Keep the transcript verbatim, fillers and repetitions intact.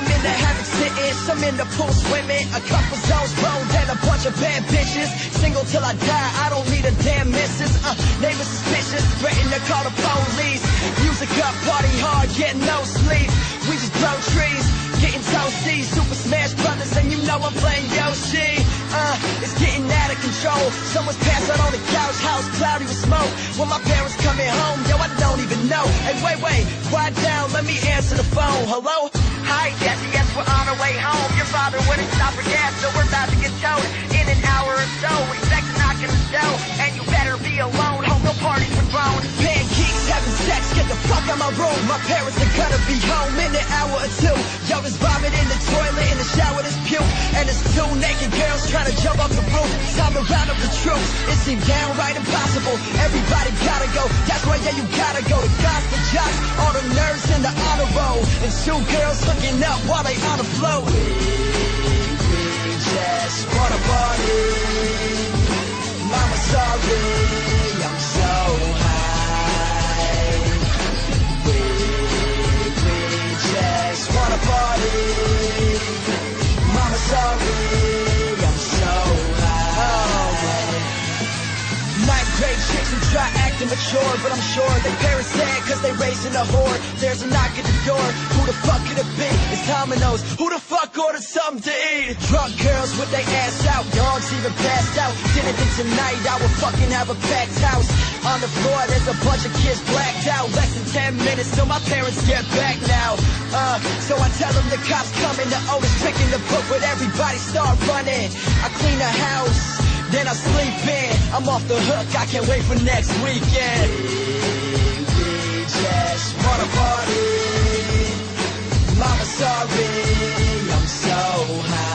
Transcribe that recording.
Some in the hammock sitting, some in the pool swimming. A couple zones bones and a bunch of bad bitches. Single till I die, I don't need a damn missus. Uh, neighbors suspicious, threatening to call the police. Music up, party hard, get no sleep. We just blow trees, getting toasty. Super Smash Brothers, and you know I'm playing Yoshi. Uh, it's getting out of control. Someone's passed out on the couch, house cloudy with smoke. When my parents coming home, yo, I don't even know. Hey, wait, wait, quiet down, let me answer the phone. Hello? Hi, Jesse, yes, we're on our way home. Your father wouldn't stop for gas, so we're about to get towed. In an hour or so, we sex knocking the door. And you better be alone, home, no parties for grown. Pancakes having sex, get the fuck out my room. My parents are gonna be home in an hour or two. Yo, there's vomit in the toilet, in the shower, there's puke. And there's two naked girls trying to jump off the roof. Time to round up the troops, it seemed downright impossible. Everybody gotta go, that's why, yeah, you gotta go. The gospel jocks, all the nerds in the honor roll. And two girls looking up while they on the float. We, we just wanna party. Mama, sorry, I'm so high. We, we just wanna party. Mama, sorry, I'm so high. Oh, ninth grade chicks who try acting mature, but I'm sure their parents sad cause they raising a whore. There's a knock at the door, who the fuck could it be? It's Domino's, who the fuck ordered something to eat? Drunk girls with their ass out, dogs even passed out. Didn't think tonight I would fucking have a packed house. On the floor there's a bunch of kids blacked out. Less than ten minutes till my parents get back now. Uh, so I tell them the cops coming, the oldest trick in the book, but everybody start running. I clean the house, then I sleep in. I'm off the hook, I can't wait for next weekend. We, we just wanna party. Mama, sorry, I'm so high.